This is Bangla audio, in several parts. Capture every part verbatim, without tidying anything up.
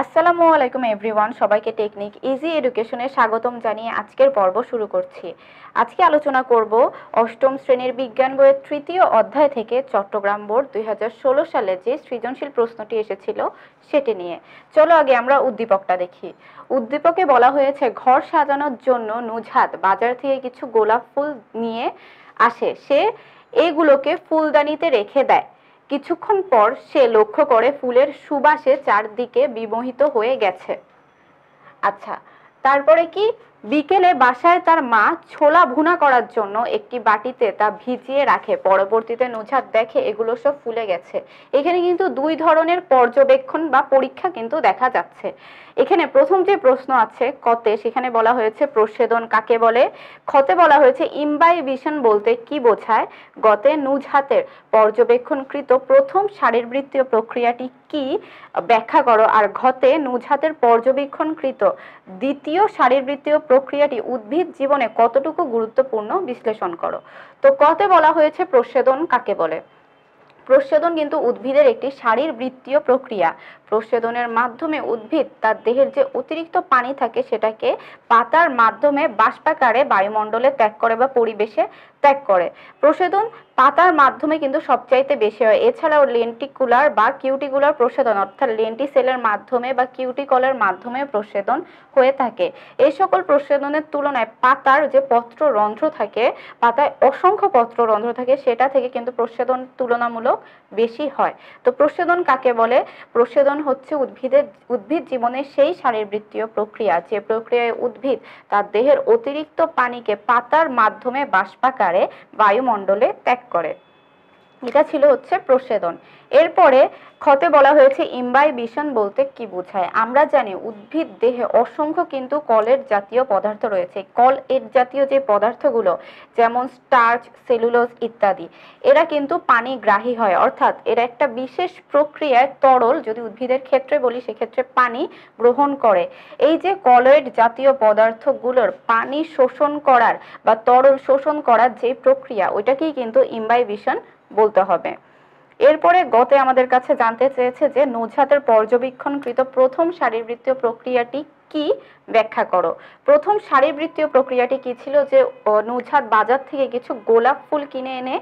আসসালামু আলাইকুম এভরিওয়ান, সবাইকে টেকনিক ইজি এডুকেশনে স্বাগতম জানিয়ে আজকের পর্ব শুরু করছি। আজকে আলোচনা করব অষ্টম শ্রেণীর বিজ্ঞান বইয়ের তৃতীয় অধ্যায় থেকে চট্টগ্রাম বোর্ড দুই হাজার ষোলো সালে যে সৃজনশীল প্রশ্নটি এসেছিল সেটি নিয়ে। চলো আগে আমরা উদ্দীপকটা দেখি। উদ্দীপকে বলা হয়েছে ঘর সাজানোর জন্য নুজহাত বাজার থেকে কিছু গোলাপ ফুল নিয়ে আসে, সে এগুলোকে ফুলদানিতে রেখে দেয়। কিছুক্ষণ পর সে লক্ষ্য করে ফুলের সুবাসে চারদিকে বিমোহিত হয়ে গেছে। আচ্ছা, তারপরে কি? বিকেলে বাসায় তার মা ছোলা ভুনা করার জন্য একটি বাটিতে তা ভিজিয়ে রাখে। পরবর্তীতে নুজহাত দেখে এগুলো সব ফুলে গেছে। এখানে কিন্তু দুই ধরনের পর্যবেক্ষণ বা পরীক্ষা কিন্তু দেখা যাচ্ছে। এখানে প্রথম যে প্রশ্ন আছে কতে, সেখানে বলা হয়েছে প্রচ্ছদন কাকে বলে, খতে বলা হয়েছে ইমবাইবিশন বলতে কি বোঝায়, গতে নুজহাতের পর্যবেক্ষণকৃত প্রথম শারীরবৃত্তীয় প্রক্রিয়াটি কি ব্যাখ্যা করো, আর ঘতে নুজহাতের পর্যবেক্ষণকৃত দ্বিতীয় শারীরবৃত্তীয় প্রক্রিয়াটি উদ্ভিদ জীবনে কতটুকু গুরুত্বপূর্ণ বিশ্লেষণ করো। তো কতে বলা হয়েছে প্রচ্ছদন কাকে বলে। প্রচ্ছদন কিন্তু উদ্ভিদের একটি শারীরবৃত্তীয় প্রক্রিয়া। প্রচ্ছদনের মাধ্যমে উদ্ভিদ তার দেহের যে অতিরিক্ত পানি থাকে সেটাকে পাতার মাধ্যমে বাষ্পাকারে বায়ুমণ্ডলে ত্যাগ করে বা পরিবেশে ত্যাগ করে। প্রচ্ছদন পাতার মাধ্যমে কিন্তু সবচাইতে বেশি হয়। এছাড়াও লেন্টিকুলার বা কিউটিকুলার প্রচ্ছদন অর্থাৎ লেন্টি সেলের মাধ্যমে বা কিউটিকলের মাধ্যমে প্রচ্ছদন হয়ে থাকে। এই সকল প্রচ্ছদনের তুলনায় পাতার যে পত্ররন্ধ্র থাকে, পাতায় অসংখ্য পত্ররন্ধ্র থাকে, সেটা থেকে কিন্তু প্রচ্ছদন তুলনামূলক বেশি হয়। তো প্রচ্ছদন কাকে বলে? প্রচ্ছদন হচ্ছে উদ্ভিদের উদ্ভিদ জীবনের সেই শারীরবৃত্তীয় প্রক্রিয়া যে প্রক্রিয়ায় উদ্ভিদ তার দেহের অতিরিক্ত পানিকে পাতার মাধ্যমে বাষ্পাকারে বায়ুমণ্ডলে ত্যাগ করে। এটা ছিল হচ্ছে প্রচ্ছদন। এরপরে খতে বলা হয়েছে ইমবাইবিশন বলতে কি বোঝায়। আমরা জানি উদ্ভিদ দেহে অসংখ্য কিন্তু কলের জাতীয় পদার্থ রয়েছে। কল এর জাতীয় যে পদার্থগুলো যেমন স্টার্চ, সেলুলোজ ইত্যাদি, এরা কিন্তু পানিগ্রাহী হয়, অর্থাৎ এরা একটা বিশেষ প্রক্রিয়ায় তরল, যদি উদ্ভিদের ক্ষেত্রে বলি সেক্ষেত্রে পানি গ্রহণ করে। এই যে কলের জাতীয় পদার্থগুলোর পানি শোষণ করার বা তরল শোষণ করার যে প্রক্রিয়া, ওইটাকেই কিন্তু ইমবাইবিশন বলতে হবে। এরপরে গতে আমাদের কাছে জানতে চেয়েছে যে নুজহাতের পর্যবেক্ষণকৃত প্রথম শারীরবৃত্তীয় প্রক্রিয়াটি কি ব্যাখ্যা করো। প্রথম শারীরবৃত্তীয় প্রক্রিয়াটি কি ছিল? যে নুজহাত বাজার থেকে কিছু গোলাপ ফুল কিনে এনে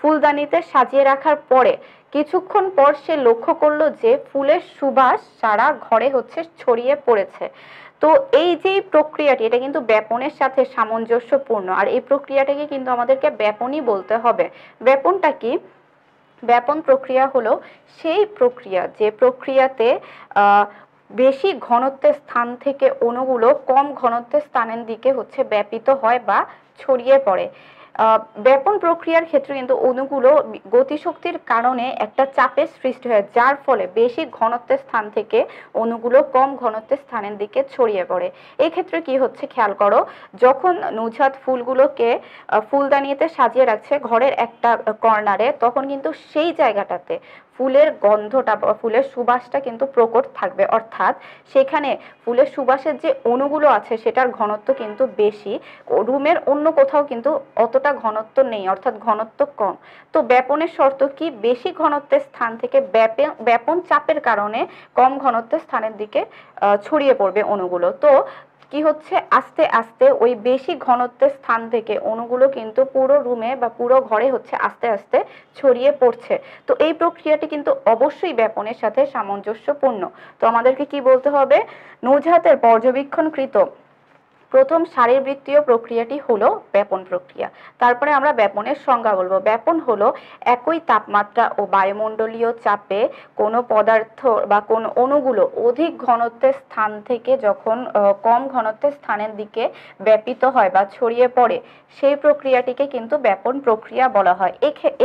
ফুলদানিতে সাজিয়ে রাখার পরে কিছুক্ষণ পর সে লক্ষ্য করলো যে ফুলের সুবাস সারা ঘরে হচ্ছে ছড়িয়ে পড়েছে। তো এই যে প্রক্রিয়াটি, এটা কিন্তু ব্যাপনের সাথে সামঞ্জস্যপূর্ণ, আর এই প্রক্রিয়াটাকে কিন্তু আমাদেরকে ব্যাপনই বলতে হবে। ব্যাপনটা কি? ব্যাপন প্রক্রিয়া হলো সেই প্রক্রিয়া যে প্রক্রিয়াতে বেশি ঘনত্বের স্থান থেকে অণুগুলো কম ঘনত্বের স্থানের দিকে হচ্ছে ব্যাপিত হয় বা ছড়িয়ে পড়ে। ব্যাপন প্রক্রিয়ার ক্ষেত্রে কিন্তু অণুগুলো গতিশক্তির কারণে একটা চাপের সৃষ্টি হয়, যার ফলে বেশি ঘনত্বের স্থান থেকে অণুগুলো কম ঘনত্বের স্থানের দিকে ছড়িয়ে পড়ে। এই ক্ষেত্রে কি হচ্ছে খেয়াল করো, যখন নুজহাত ফুলগুলোকে ফুলদানিতে সাজিয়ে রাখছে ঘরের একটা কর্নারে, তখন কিন্তু সেই জায়গাটাতে ফুলের গন্ধটা বা ফুলের সুবাসটা কিন্তু প্রকট থাকবে, অর্থাৎ সেখানে ফুলের সুবাসের যে অণুগুলো আছে সেটার ঘনত্ব কিন্তু বেশি, রুমের অন্য কোথাও কিন্তু অতটা ঘনত্ব নেই, অর্থাৎ ঘনত্ব কম। তো ব্যাপনের শর্ত কি? বেশি ঘনত্বের স্থান থেকে ব্যাপন চাপের কারণে কম ঘনত্বের স্থানের দিকে ছড়িয়ে পড়বে অণুগুলো। তো কি হচ্ছে? আস্তে আস্তে ওই বেশি ঘনত্বের স্থান থেকে অণুগুলো কিন্তু পুরো রুমে বা পুরো ঘরে হচ্ছে আস্তে আস্তে ছড়িয়ে পড়ছে। তো এই প্রক্রিয়াটি কিন্তু অবশ্যই ব্যাপনের সাথে সামঞ্জস্যপূর্ণ। তো আমাদেরকে কি বলতে হবে? নুজহাতের পর্যবেক্ষণকৃত প্রথম শারীরবৃত্তীয় প্রক্রিয়াটি হলো ব্যাপন প্রক্রিয়া। তারপরে আমরা ব্যাপনের সংজ্ঞা বলবো। ব্যাপন হলো একই তাপমাত্রা ও বায়ুমণ্ডলীয় চাপে কোনো পদার্থ বা কোন অণুগুলো অধিক ঘনত্বের স্থান থেকে যখন কম ঘনত্বের স্থানের দিকে ব্যাপিত হয় বা ছড়িয়ে পড়ে, সেই প্রক্রিয়াটিকে কিন্তু ব্যাপন প্রক্রিয়া বলা হয়।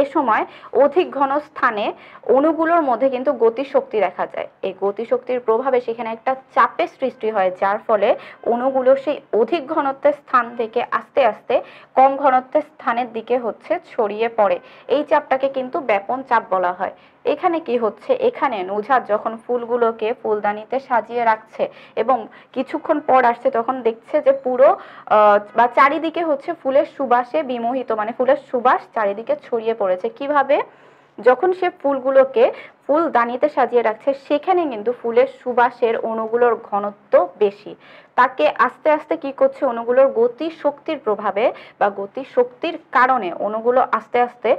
এ সময় অধিক ঘন স্থানে অণুগুলোর মধ্যে কিন্তু গতিশক্তি দেখা যায়। এই গতিশক্তির প্রভাবে সেখানে একটা চাপের সৃষ্টি হয়, যার ফলে অণুগুলো সেই অধিক ঘনত্বের স্থান থেকে আস্তে আস্তে কম ঘনত্বের স্থানের দিকে হচ্ছে ছড়িয়ে পড়ে। এই চাপটাকে কিন্তু ব্যাপন চাপ বলা হয়। এখানে কি হচ্ছে? এখানে নুজহাত যখন ফুলগুলোকে ফুলদানিতে সাজিয়ে রাখছে এবং কিছুক্ষণ পর আসছে, তখন দেখছে যে পুরো বা চারিদিকে হচ্ছে ফুলের সুবাসে বিমোহিত, মানে ফুলের সুবাস চারিদিকে ছড়িয়ে পড়েছে। কিভাবে? যখন সে ফুলগুলোকে ফুল দানিতে সাজিয়ে রাখছে সেখানে কিন্তু ফুলের সুবাসের অণুগুলোর ঘনত্ব বেশি। তাকে আস্তে আস্তে কি করছে, অণুগুলোর গতি শক্তির প্রভাবে বা গতি শক্তির কারণে অণুগুলো আস্তে আস্তে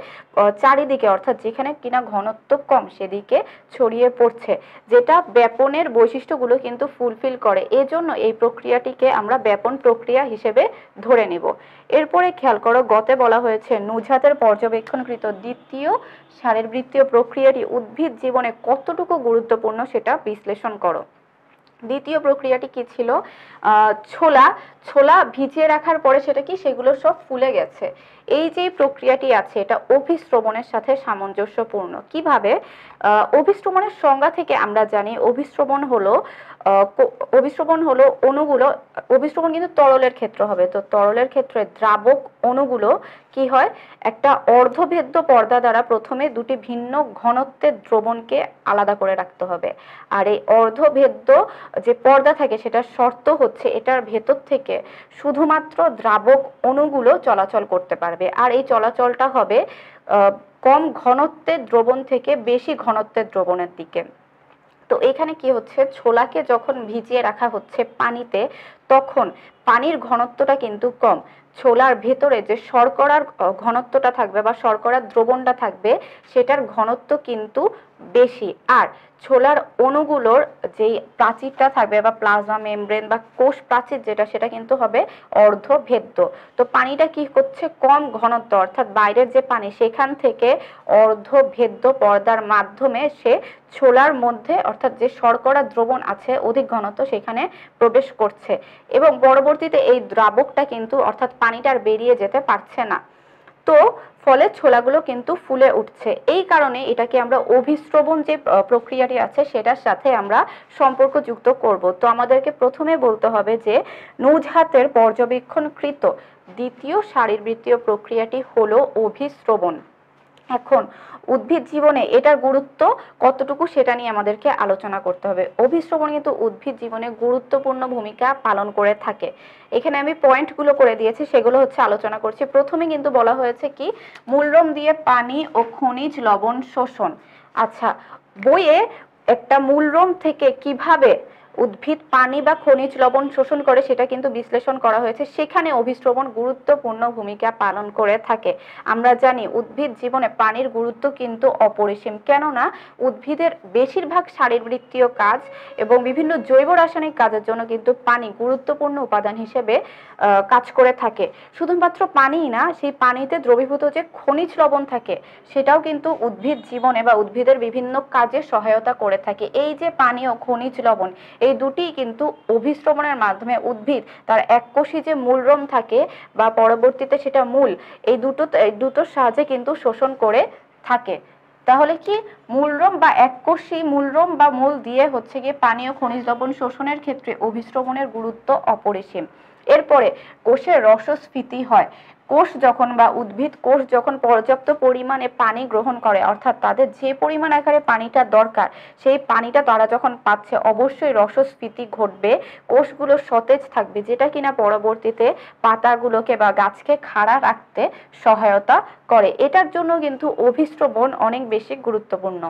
চারিদিকে অর্থাৎ যেখানে কিনা ঘনত্ব কম সেদিকে ছড়িয়ে পড়ছে, যেটা ব্যাপনের বৈশিষ্ট্যগুলো কিন্তু ফুলফিল করে। এজন্য এই প্রক্রিয়াটিকে আমরা ব্যাপন প্রক্রিয়া হিসেবে ধরে নেব। এরপরে খেয়াল করো, গতে বলা হয়েছে নুজহাতের পর্যবেক্ষণকৃত দ্বিতীয় শারীরবৃত্তীয় প্রক্রিয়াটি উদ্ভিদ জীবনে কতটুকু গুরুত্বপূর্ণ সেটা বিশ্লেষণ করো। দ্বিতীয় প্রক্রিয়াটি কি ছিল? ছোলা ছোলা ভিজিয়ে রাখার পরে সেটা কি, সেগুলো সব ফুলে গেছে। এই যে প্রক্রিয়াটি আছে এটা অভিস্রবণের সাথে সামঞ্জস্যপূর্ণ। কিভাবে? অভিস্রবণের সংজ্ঞা থেকে আমরা জানি অভিস্রবণ হলো অভিস্রবণ হলো অণুগুলো, অভিস্রবণ কিন্তু তরলের ক্ষেত্র হবে, তো তরলের ক্ষেত্রে দ্রাবক অণুগুলো কি হয়, একটা অর্ধভেদ্য পর্দা দ্বারা প্রথমে দুটি ভিন্ন ঘনত্বের দ্রবণকে আলাদা করে রাখতে হবে। আর এই অর্ধভেদ্য যে পর্দা থাকে সেটার শর্ত হচ্ছে এটার ভেতর থেকে শুধুমাত্র দ্রাবক অণুগুলো চলাচল করতে পারবে, আর এই চলাচলটা হবে কম ঘনত্বের দ্রবণ থেকে বেশি ঘনত্বের দ্রবণের দিকে। তো এখানে কি হচ্ছে, ছোলাকে যখন ভিজিয়ে রাখা হচ্ছে পানিতে তখন পানির ঘনত্বটা কিন্তু কম, ছোলার ভেতরে যে শর্করার ঘনত্বটা থাকবে বা শর্করার দ্রবণটা থাকবে সেটার ঘনত্ব কিন্তু বেশি। আর ছোলার অণুগুলোর যেই প্রাচীরটা থাকবে বা প্লাজমা মেমব্রেন বা কোষ প্রাচীর যেটা, সেটা কিন্তু হবে অর্ধভেদ্য। তো পানিটা কি করছে, কম ঘনত্ব অর্থাৎ বাইরের যে পানি সেখান থেকে অর্ধভেদ্য পর্দার মাধ্যমে সে ছোলার মধ্যে অর্থাৎ যে শর্করা দ্রবণ আছে অধিক ঘনত্ব সেখানে প্রবেশ করছে, এবং পরবর্তীতে এই দ্রাবকটা কিন্তু অর্থাৎ পানিটা আর বেরিয়ে যেতে পারছে না। তো ফলে ছোলাগুলো কিন্তু ফুলে উঠছে। এই কারণে এটাকে আমরা অভিস্রবণ যে প্রক্রিয়াটি আছে সেটার সাথে আমরা সম্পর্কযুক্ত করব। তো আমাদেরকে প্রথমে বলতে হবে যে নুজহাতের পর্যবেক্ষণকৃত দ্বিতীয় শারীরবৃত্তীয় প্রক্রিয়াটি হলো অভিস্রবণ। এখন উদ্ভিদ জীবনে এটার গুরুত্ব কতটুকু সেটা নিয়ে আমাদেরকে আলোচনা করতে হবে। অভিস্রবণ কিন্তু উদ্ভিদ জীবনে গুরুত্বপূর্ণ ভূমিকা পালন করে থাকে। এখানে আমি পয়েন্টগুলো করে দিয়েছি, সেগুলো হচ্ছে আলোচনা করছি। প্রথমে কিন্তু বলা হয়েছে কি, মূলরম দিয়ে পানি ও খনিজ লবণ শোষণ। আচ্ছা, বইয়ে একটা মূলরম থেকে কিভাবে উদ্ভিদ পানি বা খনিজ লবণ শোষণ করে সেটা কিন্তু বিশ্লেষণ করা হয়েছে, সেখানে অভিস্রবণ গুরুত্বপূর্ণ ভূমিকা পালন করে থাকে। আমরা জানি উদ্ভিদ জীবনে পানির গুরুত্ব কিন্তু অপরিসীম, কেননা উদ্ভিদের বেশিরভাগ শারীরবৃত্তীয় কাজ এবং বিভিন্ন জৈব রাসায়নিক কাজের জন্য কিন্তু পানি গুরুত্বপূর্ণ উপাদান হিসেবে কাজ করে থাকে। শুধুমাত্র পানিই না, সেই পানিতে দ্রবীভূত যে খনিজ লবণ থাকে সেটাও কিন্তু উদ্ভিদ জীবনে বা উদ্ভিদের বিভিন্ন কাজে সহায়তা করে থাকে। এই যে পানি ও খনিজ লবণ, এই দুটি কিন্তু অভিস্রবণের মাধ্যমে উদ্ভিদ তার এককোষী যে মূলরম থাকে বা পরবর্তীতে সেটা মূল, এই দুটো এই দুটোর সাহায্যে কিন্তু শোষণ করে থাকে। তাহলে কি মূলরম বা এককোষী মূলরম বা মূল দিয়ে হচ্ছে গিয়ে পানি ও খনিজ লবণ শোষণের ক্ষেত্রে অভিস্রবণের গুরুত্ব অপরিসীম। এরপরে কোষের রসস্ফীতি হয়। কোষ যখন বা উদ্ভিদ কোষ যখন পর্যাপ্ত পরিমাণে পানি গ্রহণ করে অর্থাৎ তাদের যে পরিমাণ আকারে পানিটা দরকার সেই পানিটা তারা যখন পাচ্ছে অবশ্যই রসস্ফীতি ঘটবে, কোষগুলো সতেজ থাকবে, যেটা কিনা পরবর্তীতে পাতাগুলোকে বা গাছকে খাড়া রাখতে সহায়তা করে। এটার জন্য কিন্তু অভিস্রবণ অনেক বেশি গুরুত্বপূর্ণ।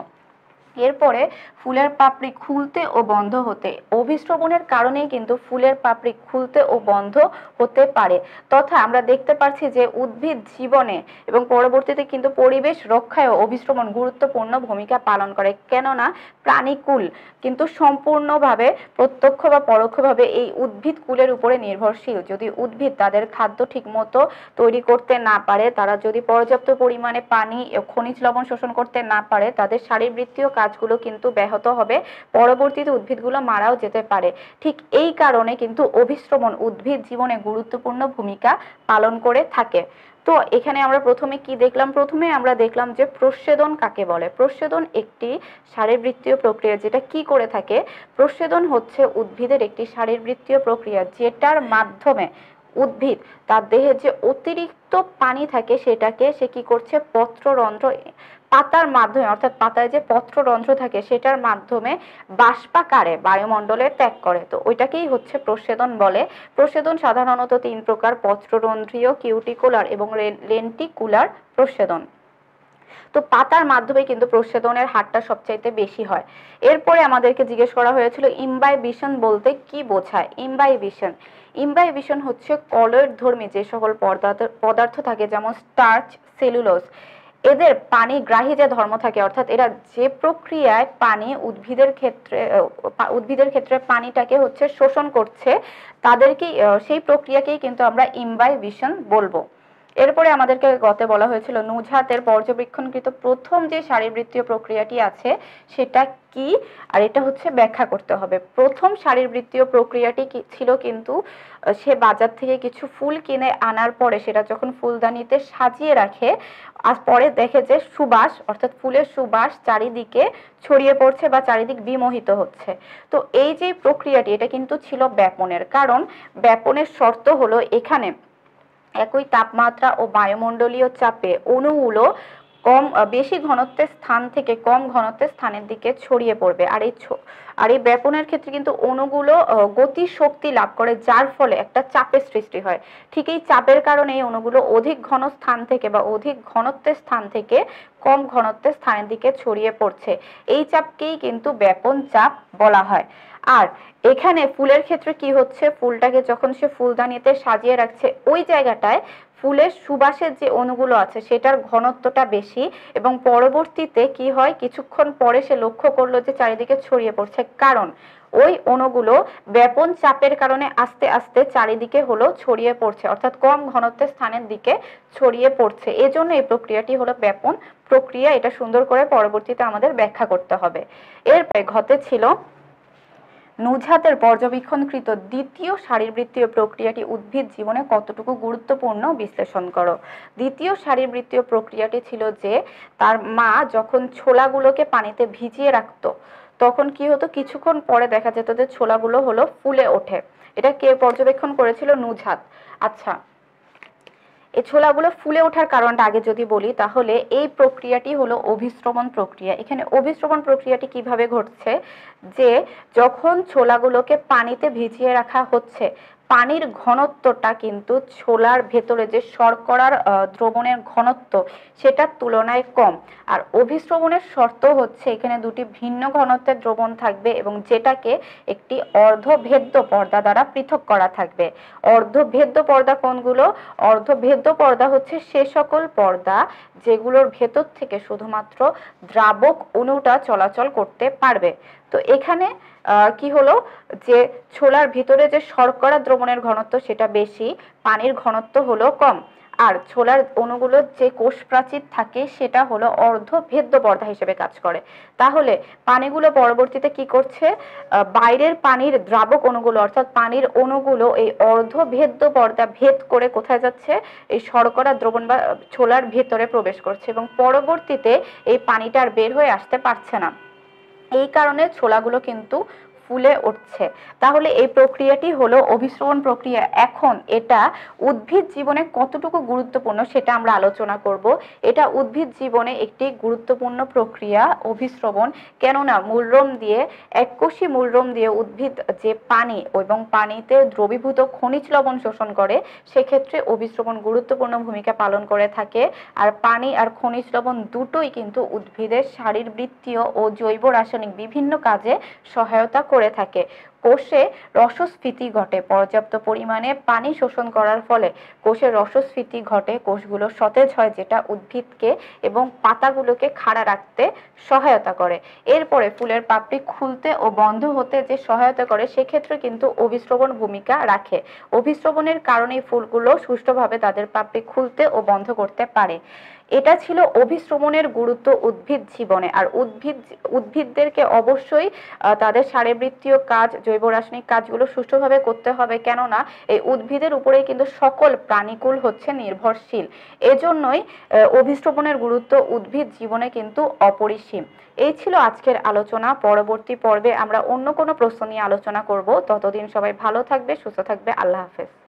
এরপরে ফুলের পাপড়ি খুলতে ও বন্ধ হতে, অভিস্রবণের কারণেই কিন্তু ফুলের পাপড়ি খুলতে ও বন্ধ হতে পারে। তথা আমরা দেখতে পাচ্ছি যে উদ্ভিদ জীবনে এবং পরবর্তীতে কিন্তু পরিবেশ রক্ষায় অভিস্রবণ গুরুত্বপূর্ণ ভূমিকা পালন করে, কেননা প্রাণীকুল কিন্তু সম্পূর্ণভাবে প্রত্যক্ষ বা পরোক্ষভাবে এই উদ্ভিদ কুলের উপরে নির্ভরশীল। যদি উদ্ভিদ তাদের খাদ্য ঠিকমতো তৈরি করতে না পারে, তারা যদি পর্যাপ্ত পরিমাণে পানি ও খনিজ লবণ শোষণ করতে না পারে, তাদের শারীরবৃত্তীয় কাজগুলো কিন্তু ব্যাহত হবে, পরবর্তীতে উদ্ভিদগুলো মারাও যেতে পারে। ঠিক এই কারণে কিন্তু অভিস্রবণ উদ্ভিদ জীবনে গুরুত্বপূর্ণ ভূমিকা পালন করে থাকে। তো এখানে আমরা প্রথমে কি দেখলাম, প্রথমে আমরা দেখলাম যে প্রচ্ছেদন কাকে বলে। প্রচ্ছেদন একটি শারীরবৃত্তীয় প্রক্রিয়া যেটা কি করে থাকে, প্রচ্ছেদন হচ্ছে উদ্ভিদের একটি শারীরবৃত্তীয় প্রক্রিয়া যেটার মাধ্যমে উদ্ভিদ তার দেহে যে অতিরিক্ত পানি থাকে সেটাকে সে কি করছে, পত্ররন্ধ্র পাতার মাধ্যমে অর্থাৎ পাতায় যে পত্ররন্ধ্র থাকে সেটার মাধ্যমে বাষ্পাকারে বায়ুমণ্ডলে ত্যাগ করে। তো ওইটাকেই হচ্ছে প্রচ্ছেদন বলে। প্রচ্ছেদন সাধারণত তিন প্রকার, পত্ররন্ধ্রীয়, কিউটিকুলার এবং লেন্টিকুলার প্রচ্ছেদন। তো পাতার মাধ্যমে কিন্তু প্রচ্ছেদনের হারটা সবচাইতে বেশি হয়। এরপরে আমাদেরকে জিজ্ঞেস করা হয়েছিল ইমবাইবিশন বলতে কি বোঝায়। ইমবাইবিশন ইমবাইবিশন হচ্ছে কলয়েডধর্মী যে সকল পদার্থ পদার্থ থাকে যেমন স্টার্চ, সেলুলোজ, এদের পানি গ্রাহী যে ধর্ম থাকে অর্থাৎ এরা যে প্রক্রিয়ায় পানি উদ্ভিদের ক্ষেত্রে উদ্ভিদের ক্ষেত্রে পানিটাকে হচ্ছে শোষণ করছে তাদেরকে সেই প্রক্রিয়াকেই কিন্তু আমরা ইমবাইবিশন বলবো। এরপরে আমাদেরকে গতে বলা হয়েছিল নুজহাতের পর্যবেক্ষণকৃত প্রথম যে শারীরবৃত্তীয় প্রক্রিয়াটি আছে সেটা কি আর এটা হচ্ছে ব্যাখ্যা করতে হবে। প্রথম শারীরবৃত্তীয় প্রক্রিয়াটি কি ছিল কিন্তু সে বাজার থেকে কিছু ফুল কিনে আনার পরে সেটা যখন ফুলদানিতে সাজিয়ে রাখে আর পরে দেখে যে সুবাস অর্থাৎ ফুলের সুবাস চারিদিকে ছড়িয়ে পড়ছে বা চারিদিক বিমোহিত হচ্ছে, তো এই যে প্রক্রিয়াটি এটা কিন্তু ছিল ব্যাপনের। কারণ ব্যাপনের শর্ত হলো এখানে একই তাপমাত্রা ও বায়ুমণ্ডলীয় চাপে অণুগুলো কম বেশি ঘনত্বের স্থান থেকে কম ঘনত্বের স্থানের দিকে ছড়িয়ে পড়বে। আর এই আর এই ব্যাপনের ক্ষেত্রে কিন্তু অণুগুলো গতি শক্তি লাভ করে যার ফলে একটা চাপের সৃষ্টি হয়। ঠিক এই চাপের কারণে এই অণুগুলো অধিক ঘন স্থান থেকে বা অধিক ঘনত্বের স্থান থেকে কম ঘনত্বের স্থানের দিকে ছড়িয়ে পড়ছে, এই চাপকেই কিন্তু ব্যাপন চাপ বলা হয়। আর এখানে ফুলের ক্ষেত্রে কি হচ্ছে ফুলটাকে যখন সে ফুলদানিতে সাজিয়ে রাখছে ওই জায়গাটায় ফুলের সুবাসের যে অণুগুলো আছে সেটার ঘনত্বটা বেশি এবং পরবর্তীতে কি হয় কিছুক্ষণ পরে সে লক্ষ্য করলো যে চারিদিকে ছড়িয়ে পড়ছে, কারণ ওই অণুগুলো ব্যাপন চাপের কারণে আস্তে আস্তে চারিদিকে হলো ছড়িয়ে পড়ছে অর্থাৎ কম ঘনত্বের স্থানের দিকে ছড়িয়ে পড়ছে। এজন্য এই প্রক্রিয়াটি হলো ব্যাপন প্রক্রিয়া। এটা সুন্দর করে পরবর্তীতে আমাদের ব্যাখ্যা করতে হবে। এরপরে ঘটে ছিল নুজহাতের পর্যবেক্ষণকৃত দ্বিতীয় শারীরবৃত্তীয় প্রক্রিয়াটি উদ্ভিদ জীবনে কতটুকু গুরুত্বপূর্ণ বিশ্লেষণ করো। দ্বিতীয় শারীরবৃত্তীয় প্রক্রিয়াটি ছিল যে তার মা যখন ছোলাগুলোকে পানিতে ভিজিয়ে রাখতো তখন কি হতো কিছুক্ষণ পরে দেখা যেত যে ছোলাগুলো হলো ফুলে ওঠে। এটা কে পর্যবেক্ষণ করেছিল? নুজহাত। আচ্ছা, এই ছোলাগুলো ফুলে ওঠার কারণটা আগে যদি বলি তাহলে এই প্রক্রিয়াটি হলো অভিস্রবণ প্রক্রিয়া। এখানে অভিস্রবণ প্রক্রিয়াটি কিভাবে ঘটছে যে যখন ছোলাগুলোকে পানিতে ভিজিয়ে রাখা হচ্ছে পানির ঘনত্বটা কিন্তু ছোলার ভেতরে যে শর্করার দ্রবণের ঘনত্ব সেটার তুলনায় কম। আর অভিস্রবণের শর্ত হচ্ছে এখানে দুটি ভিন্ন ঘনত্বের দ্রবণ থাকবে এবং যেটাকে একটি অর্ধভেদ্য পর্দা দ্বারা পৃথক করা থাকবে। অর্ধভেদ্য পর্দা কোনগুলো? অর্ধভেদ্য পর্দা হচ্ছে সে সকল পর্দা যেগুলোর ভেতর থেকে শুধুমাত্র দ্রাবক অণুটা চলাচল করতে পারবে। তো এখানে কি হলো যে ছোলার ভিতরে যে শর্করা দ্রবণের ঘনত্ব সেটা বেশি, পানির ঘনত্ব হলো কম। আর ছোলার অণুগুলোর যে কোষ প্রাচীর থাকে সেটা হলো অর্ধভেদ্য পর্দা হিসেবে কাজ করে। তাহলে পানিগুলো পরবর্তীতে কি করছে বাইরের পানির দ্রাবক অণুগুলো অর্থাৎ পানির অণুগুলো এই অর্ধভেদ্য পর্দা ভেদ করে কোথায় যাচ্ছে এই শর্করা দ্রবণ বা ছোলার ভেতরে প্রবেশ করছে এবং পরবর্তীতে এই পানিটা আর বের হয়ে আসতে পারছে না, এই কারণে ছোলাগুলো কিন্তু ফুলে উঠছে। তাহলে এই প্রক্রিয়াটি হলো অভিস্রবণ প্রক্রিয়া। এখন এটা উদ্ভিদ জীবনে কতটুকু গুরুত্বপূর্ণ সেটা আমরা আলোচনা করব। এটা উদ্ভিদ জীবনে একটি গুরুত্বপূর্ণ প্রক্রিয়া অভিস্রবণ, কেননা মূলরোম দিয়ে এককোষী মূলরোম দিয়ে উদ্ভিদ যে পানি এবং পানিতে দ্রবীভূত খনিজ লবণ শোষণ করে সেক্ষেত্রে অভিস্রবণ গুরুত্বপূর্ণ ভূমিকা পালন করে থাকে। আর পানি আর খনিজ লবণ দুটোই কিন্তু উদ্ভিদের শারীরবৃত্তীয় ও জৈব রাসায়নিক বিভিন্ন কাজে সহায়তা করে থাকে। কোষে রসস্ফীতি ঘটে, পর্যাপ্ত পরিমাণে পানি শোষণ করার ফলে কোষের রসস্ফীতি ঘটে, কোষগুলো সতেজ হয় যেটা উদ্ভিদকে এবং পাতাগুলোকে খাড়া রাখতে সহায়তা করে। এরপরে ফুলের পাপড়ি খুলতে ও বন্ধ হতে যে সহায়তা করে সেক্ষেত্রে কিন্তু অভিস্রবণ ভূমিকা রাখে। অভিস্রবণের কারণে ফুলগুলো সুষ্ঠুভাবে তাদের পাপড়ি খুলতে ও বন্ধ করতে পারে। এটা ছিল অভিস্রবণের গুরুত্ব উদ্ভিদ জীবনে। আর উদ্ভিদ উদ্ভিদদেরকে অবশ্যই তাদের শারীরবৃত্তীয় কাজ জৈব রাসায়নিক কাজগুলো সুষ্ঠুভাবে করতে হবে, কেননা এই উদ্ভিদের উপরেই কিন্তু সকল প্রাণীকুল হচ্ছে নির্ভরশীল। এজন্যই অভিস্রবণের গুরুত্ব উদ্ভিদ জীবনে কিন্তু অপরিসীম। এই ছিল আজকের আলোচনা। পরবর্তী পর্বে আমরা অন্য কোনো প্রশ্ন নিয়ে আলোচনা করব। ততদিন সবাই ভালো থাকবে, সুস্থ থাকবে। আল্লাহ হাফেজ।